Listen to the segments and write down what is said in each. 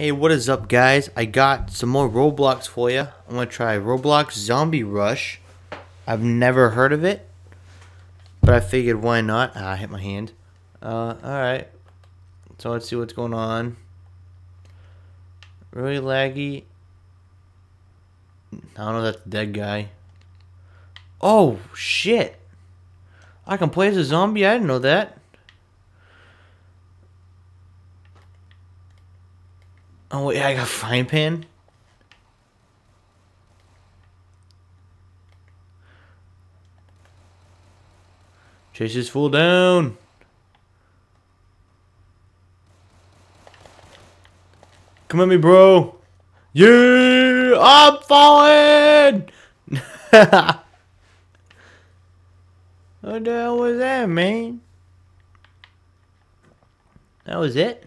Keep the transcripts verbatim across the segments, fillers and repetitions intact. Hey, what is up, guys? I got some more Roblox for you. I'm gonna try Roblox Zombie Rush. I've never heard of it, but I figured why not. Ah, I hit my hand. Uh, alright. So let's see what's going on. Really laggy. I don't know if that's a dead guy. Oh, shit. I can play as a zombie? I didn't know that. Oh, wait, I got a frying pan? Chase this fool down. Come at me, bro. Yeah! I'm falling! What the hell was that, man? That was it?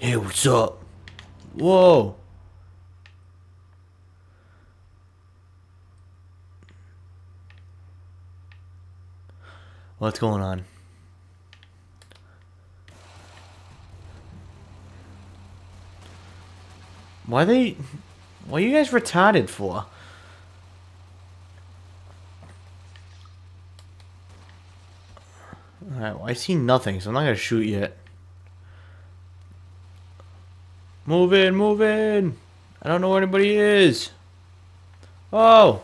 Hey, what's up? Whoa. What's going on? Why they... What are you guys retarded for? Alright, well, I see nothing, so I'm not gonna shoot yet. Move in, move in! I don't know where anybody is! Oh!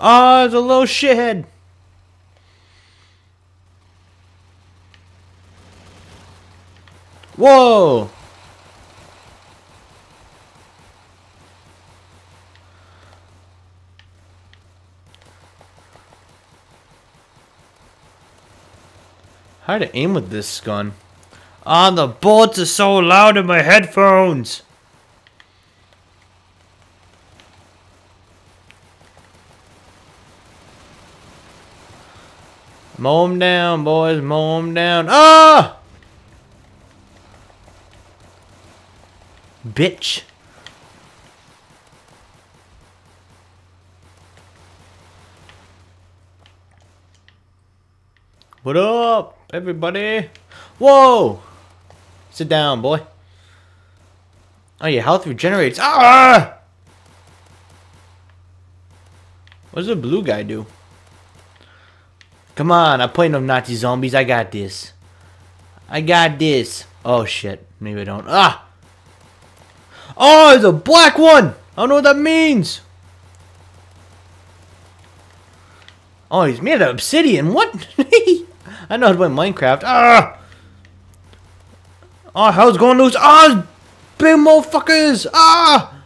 Ah, oh, it's a little shithead! Whoa! How to aim with this gun? Ah, oh, the bullets are so loud in my headphones. Mow them down, boys. Mow them down. Ah! Bitch. What up, everybody? Whoa! Sit down, boy. Oh, your health regenerates. Ah! What does the blue guy do? Come on, I play no Nazi zombies. I got this. I got this. Oh, shit. Maybe I don't. Ah! Oh, there's a black one! I don't know what that means. Oh, he's made of obsidian. What? I know how to play Minecraft. Ah! Oh, hell's going loose. Ah! Big motherfuckers! Ah!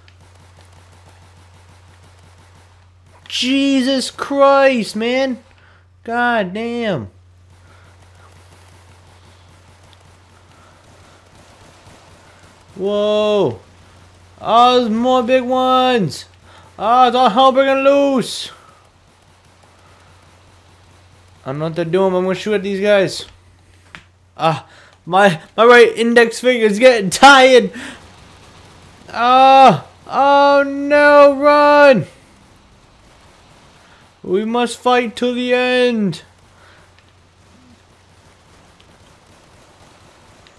Jesus Christ, man! God damn! Whoa! Oh, there's more big ones! Ah, it's all hell breaking loose! I don't know what they're doing, I'm gonna shoot at these guys. Ah, my my right index finger's getting tired. Ah, oh no, run! We must fight to the end.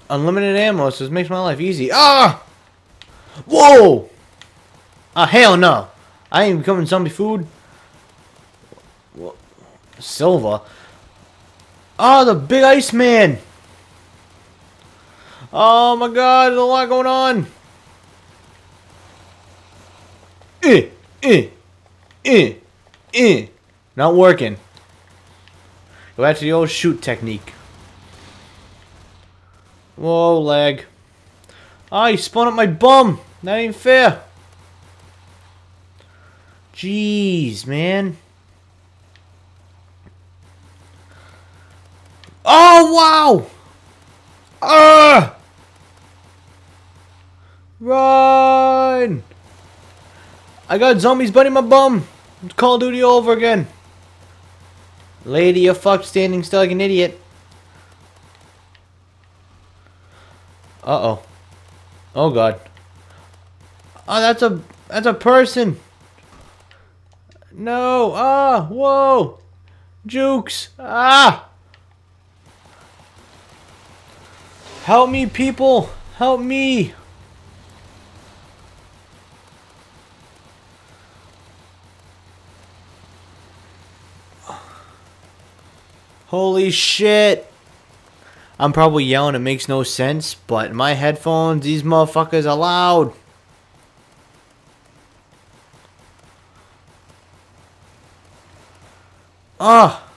Unlimited ammo, so this makes my life easy. Ah! Whoa! Ah, hell no! I ain't becoming zombie food. Silver. Oh, the big Iceman. Oh my god, there's a lot going on. Eh, eh, eh, eh. Not working. Go back to the old shoot technique. Whoa, lag. Ah, oh, he spun up my bum. That ain't fair. Jeez, man. Oh, wow! Ah! Run! I got zombies biting my bum. It's Call of Duty all over again. Lady, you fucked standing still like an idiot. Uh-oh. Oh god. Oh, that's a that's a person. No. Ah, whoa. Jukes. Ah. Help me, people. Help me. Holy shit. I'm probably yelling, it makes no sense, but my headphones, these motherfuckers are loud. Ah!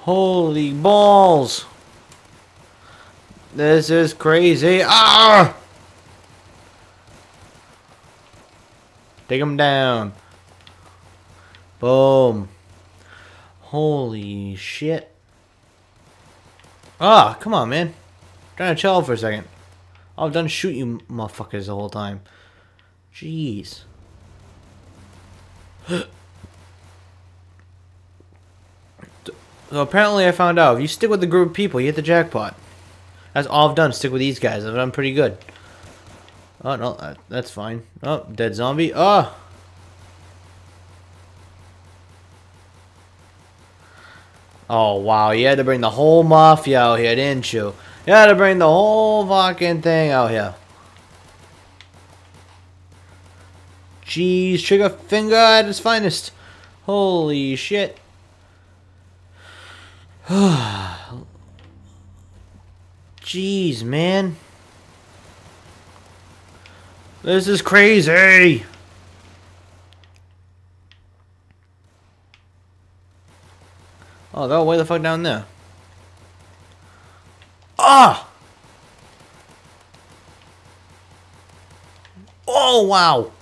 Holy balls. This is crazy. Ah! Take them down. Boom. Holy shit. Ah, come on, man. I'm trying to chill out for a second. I've done shoot you motherfuckers the whole time. Jeez. So apparently I found out, if you stick with the group of people, you hit the jackpot. That's all I've done, stick with these guys. I've done pretty good. Oh, no, that's fine. Oh, dead zombie. Ah! Oh wow, you had to bring the whole mafia out here, didn't you? You had to bring the whole fucking thing out here. Jeez, trigger finger at its finest. Holy shit. Jeez, man. This is crazy. Oh, they're way the fuck down there. Ah! Oh, wow!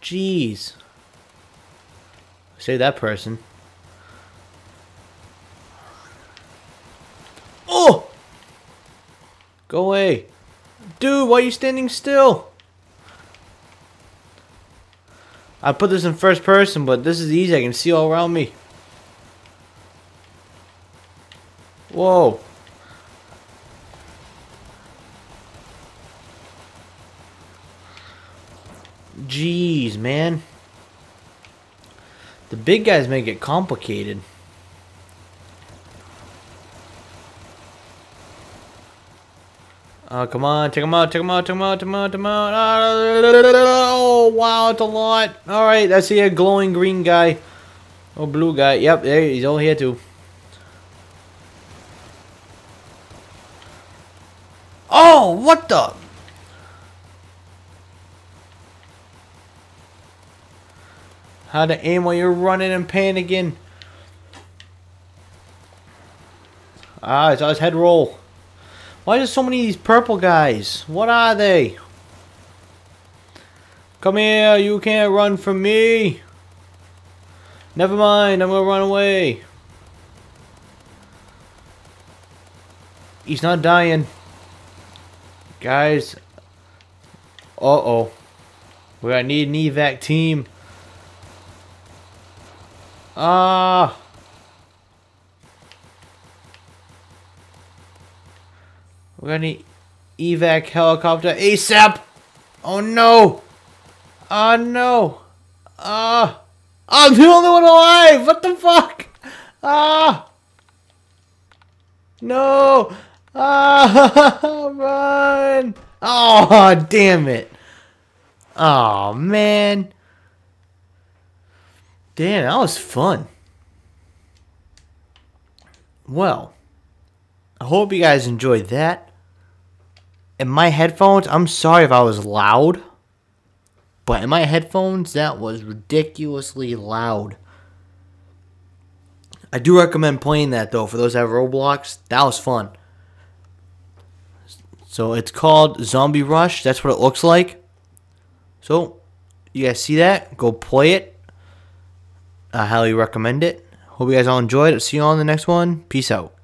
Jeez. Save that person. Oh! Go away. Dude, why are you standing still? I put this in first person, but this is easy. I can see all around me. Whoa. Jeez, man. The big guys make it complicated. Oh, come on. Take them out. Take them out. Take them out. Take them out. Take them out. Oh, wow. It's a lot. All right. I see a glowing green guy. Oh, blue guy. Yep. There, he's over here, too. Oh, what the? How to aim while you're running and panicking. Ah, I saw his head roll. Why is there so many of these purple guys? What are they? Come here, you can't run from me. Never mind, I'm gonna run away. He's not dying. Guys, uh-oh. We're gonna need an evac team. Ah. We're gonna need evac helicopter ASAP. Oh no. Oh no. Ah. I'm the only one alive. What the fuck? Ah. No. Oh, run! Oh, damn it! Oh, man! Damn, that was fun. Well, I hope you guys enjoyed that. In my headphones, I'm sorry if I was loud, but in my headphones, that was ridiculously loud. I do recommend playing that, though, for those that have Roblox. That was fun. So it's called Zombie Rush. That's what it looks like. So you guys see that? Go play it. I highly recommend it. Hope you guys all enjoyed it. See you all in the next one. Peace out.